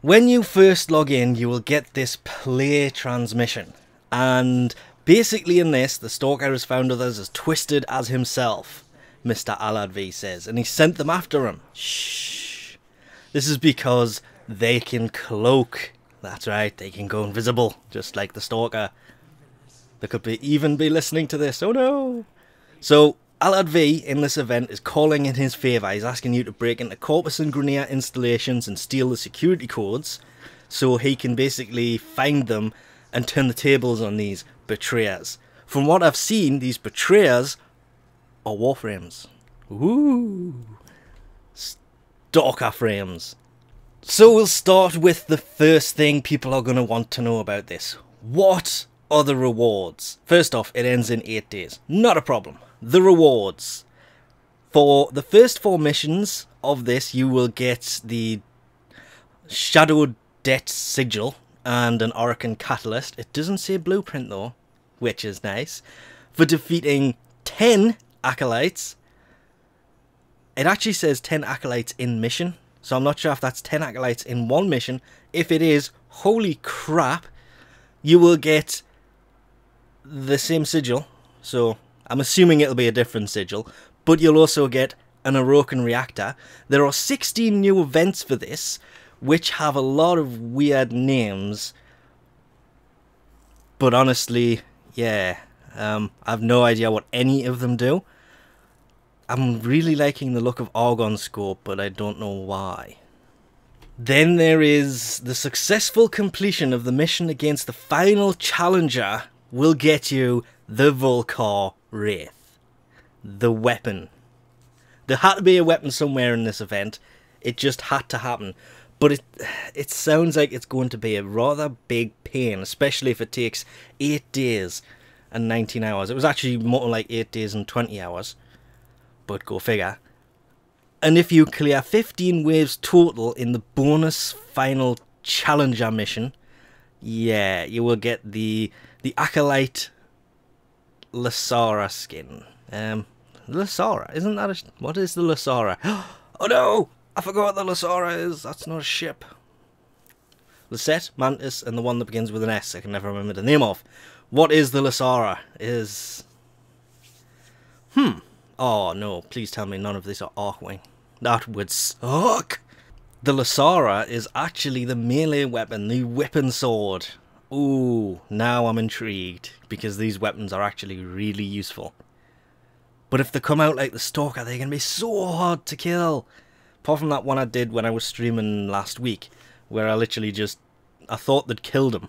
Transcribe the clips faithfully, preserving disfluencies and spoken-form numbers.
When you first log in, you will get this play transmission, and basically in this, the Stalker has found others as twisted as himself, Mister Alad V says, and he sent them after him. Shh. This is because they can cloak. That's right, they can go invisible, just like the Stalker. They could be even be listening to this. Oh no! So, Alad V in this event is calling in his favour. He's asking you to break into Corpus and Grineer installations and steal the security codes so he can basically find them and turn the tables on these betrayers. From what I've seen, these betrayers are Warframes. Ooh! Stalker frames. So we'll start with the first thing people are going to want to know about this. What are the rewards? First off, it ends in eight days. Not a problem. The rewards. For the first four missions of this, you will get the Shadowed Death Sigil and an Oricon Catalyst. It doesn't say Blueprint though, which is nice. For defeating ten Acolytes. It actually says ten Acolytes in mission, so I'm not sure if that's ten Acolytes in one mission. If it is, holy crap, you will get the same sigil. So I'm assuming it'll be a different sigil, but you'll also get an Orokin Reactor. There are sixteen new events for this, which have a lot of weird names. But honestly, yeah, um, I've no idea what any of them do. I'm really liking the look of Argon Scope, but I don't know why. Then there is the successful completion of the mission against the final challenger will get you the Vulkar Wraith, the weapon. There had to be a weapon somewhere in this event. It just had to happen. But it it sounds like it's going to be a rather big pain, especially if it takes eight days and nineteen hours. It was actually more like eight days and twenty hours, but go figure. And if you clear fifteen waves total in the bonus final challenger mission, yeah, you will get the the Acolyte Lassara skin. Um, Lassara, isn't that a... What is the Lassara? Oh no! I forgot what the Lassara is. That's not a ship. Lissette, Mantis, and the one that begins with an S. I can never remember the name of. What is the Lassara? Is... Hmm. Oh no, please tell me none of these are Arcwing. That would suck! The Lassara is actually the melee weapon, the Whipping Sword. Ooh, now I'm intrigued, because these weapons are actually really useful. But if they come out like the Stalker, they're going to be so hard to kill. Apart from that one I did when I was streaming last week, where I literally just... I thought they'd killed him.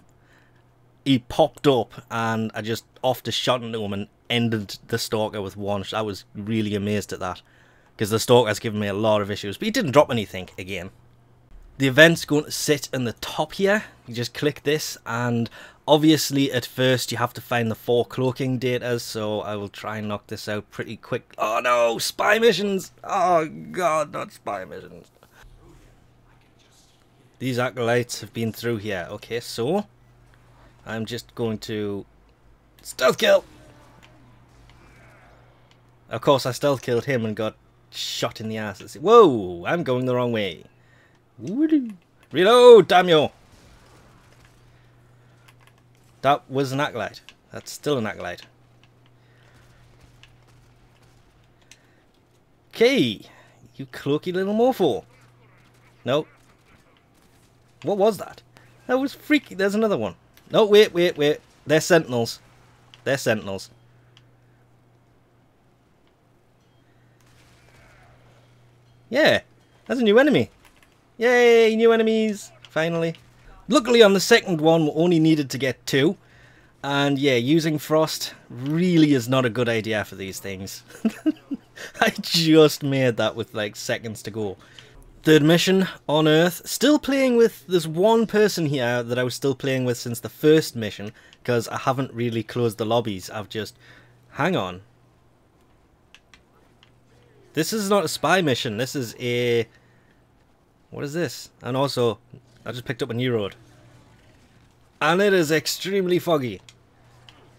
He popped up, and I just off to shot into him and ended the Stalker with one shot. I was really amazed at that, because the Stalker's given me a lot of issues, but he didn't drop anything again. The event's going to sit in the top here. You just click this, and obviously at first you have to find the four cloaking datas, so I will try and knock this out pretty quick. Oh no, spy missions! Oh god, not spy missions. These Acolytes have been through here. Okay, so I'm just going to stealth kill! Of course I stealth killed him and got shot in the ass. Whoa, I'm going the wrong way. Reload, damn you! That was an Acolyte. That's still an Acolyte. Okay, you cloaky little Morpho. No. What was that? That was freaky. There's another one. No, wait, wait, wait. They're Sentinels. They're Sentinels. Yeah, that's a new enemy. Yay, new enemies, finally. Luckily on the second one, we only needed to get two. And yeah, using Frost really is not a good idea for these things. I just made that with like seconds to go. Third mission on Earth. Still playing with, there's one person here that I was still playing with since the first mission, because I haven't really closed the lobbies. I've just, hang on. This is not a spy mission, this is a... What is this? And also, I just picked up a new road. And it is extremely foggy.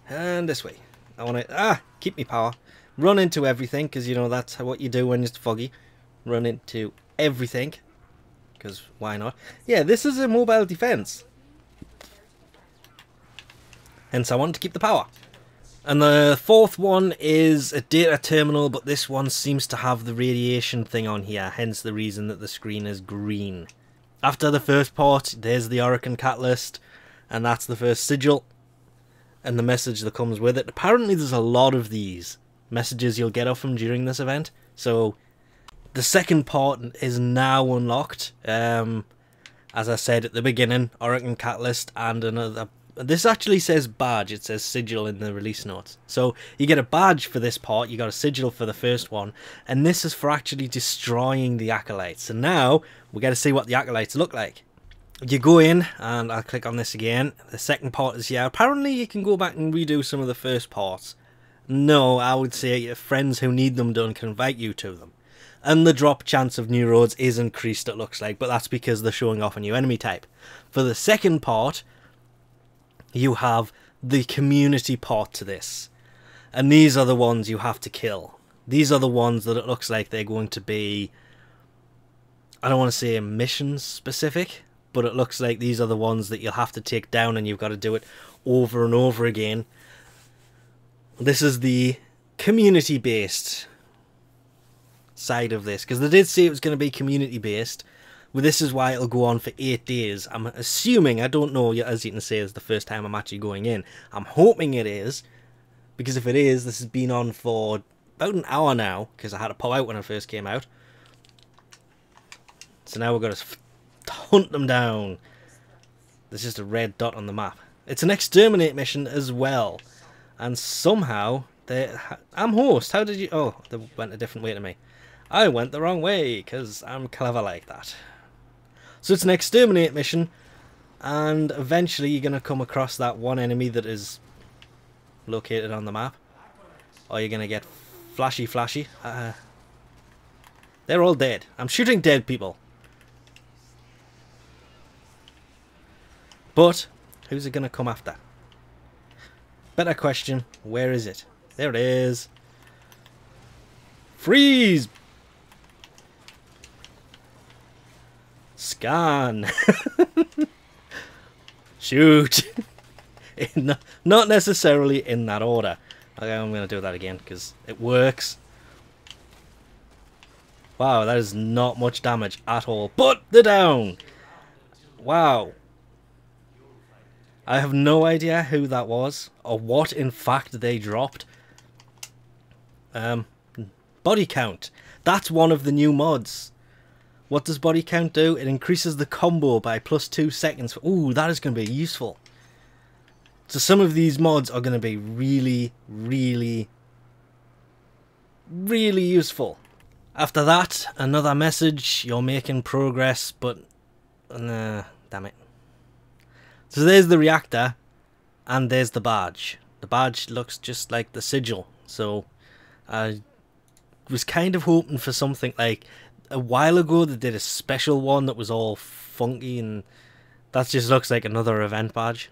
And this way. I want to... Ah! Keep me power. Run into everything, because, you know, that's what you do when it's foggy. Run into everything. because why not? Yeah, this is a mobile defense. Hence I want to keep the power. And the fourth one is a data terminal, but this one seems to have the radiation thing on here, hence the reason that the screen is green. After the first port, there's the Oricon catalyst, and that's the first sigil, and the message that comes with it. Apparently there's a lot of these messages you'll get off them during this event, so the second port is now unlocked. Um, as I said at the beginning, Oricon catalyst and another... This actually says badge, it says sigil in the release notes. So you get a badge for this part, you got a sigil for the first one, and this is for actually destroying the Acolytes. So now we got to see what the Acolytes look like. You go in, and I'll click on this again. The second part is here. Apparently you can go back and redo some of the first parts. No, I would say your friends who need them done can invite you to them. And the drop chance of new roads is increased, it looks like, but that's because they're showing off a new enemy type. For the second part, you have the community part to this, and these are the ones you have to kill. These are the ones that it looks like they're going to be, I don't want to say mission specific, but it looks like these are the ones that you'll have to take down, and you've got to do it over and over again. This is the community based side of this, because they did say it was going to be community based. Well, this is why it'll go on for eight days. I'm assuming, I don't know, as you can see, it's the first time I'm actually going in. I'm hoping it is, because if it is, this has been on for about an hour now, because I had to pop out when I first came out. So now we've got to hunt them down. There's just a red dot on the map. It's an exterminate mission as well. And somehow, I'm host, how did you... Oh, they went a different way to me. I went the wrong way, because I'm clever like that. So it's an exterminate mission, and eventually you're going to come across that one enemy that is located on the map, or you're going to get flashy flashy. Uh, they're all dead. I'm shooting dead people. But who's it going to come after? Better question, where is it? There it is. Freeze! Scan! Shoot! In, not necessarily in that order. Okay, I'm going to do that again because it works. Wow, that is not much damage at all. But they're down! Wow. I have no idea who that was or what, in fact, they dropped. Um, Body Count. That's one of the new mods. What does Body Count do? It increases the combo by plus two seconds. Ooh, that is going to be useful. So some of these mods are going to be really, really, really useful. After that, another message. You're making progress, but... Nah, damn it. So there's the reactor, and there's the badge. The badge looks just like the sigil. So I was kind of hoping for something like... A while ago they did a special one that was all funky, and that just looks like another event badge.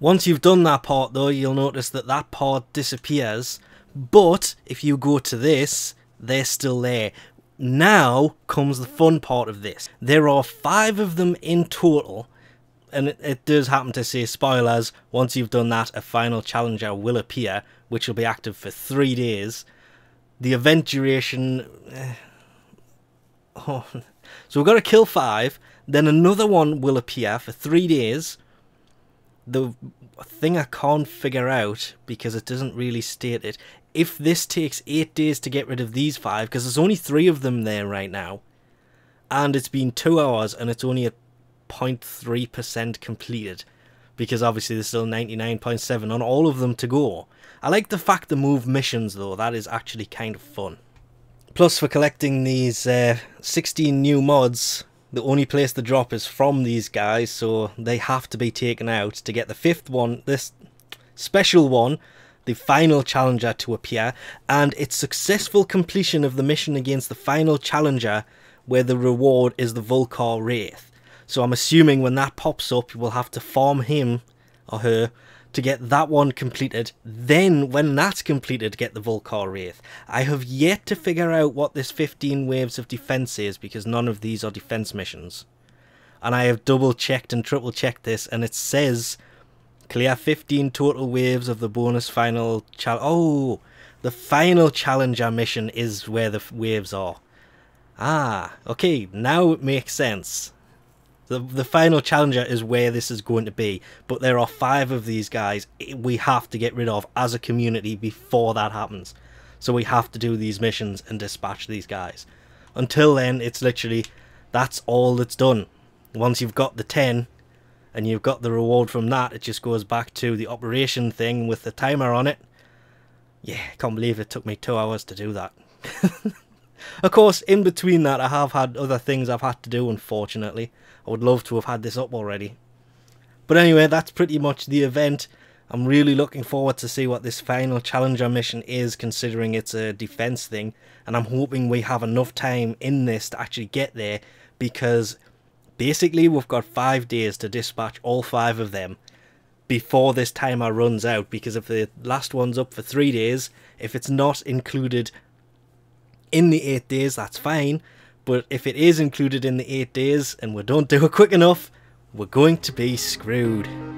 Once you've done that part though, you'll notice that that part disappears, but if you go to this, they're still there. Now comes the fun part of this. There are five of them in total, and it, it does happen to say spoilers. Once you've done that, a final challenger will appear, which will be active for three days. The event duration... Eh, Oh. So we've got to kill five, then another one will appear for three days. The thing I can't figure out, because it doesn't really state it, if this takes eight days to get rid of these five, because there's only three of them there right now, and it's been two hours and it's only at zero point three percent completed, because obviously there's still ninety-nine point seven on all of them to go. I like the fact they move missions though, that is actually kind of fun. Plus, for collecting these uh, sixteen new mods, the only place the drop is from these guys, so they have to be taken out to get the fifth one, this special one, the final challenger, to appear. And it's successful completion of the mission against the final challenger, where the reward is the Vulkar Wraith. So I'm assuming when that pops up, you will have to farm him or her to get that one completed, then when that's completed, get the Vulkar Wraith. I have yet to figure out what this fifteen waves of defense is, because none of these are defense missions. And I have double checked and triple checked this, and it says clear fifteen total waves of the bonus final challenge. Oh, the final challenger mission is where the waves are. Ah, okay, now it makes sense. The, the final challenger is where this is going to be, but there are five of these guys we have to get rid of as a community before that happens. So we have to do these missions and dispatch these guys. Until then, it's literally, that's all that's done. Once you've got the ten, and you've got the reward from that, it just goes back to the operation thing with the timer on it. Yeah, I can't believe it took me two hours to do that. Of course, in between that, I have had other things I've had to do, unfortunately. I would love to have had this up already. But anyway, that's pretty much the event. I'm really looking forward to see what this final Challenger mission is, considering it's a defense thing. And I'm hoping we have enough time in this to actually get there, because basically we've got five days to dispatch all five of them before this timer runs out. Because if the last one's up for three days, if it's not included in the eight days, that's fine. But if it is included in the eight days and we don't do it quick enough, we're going to be screwed.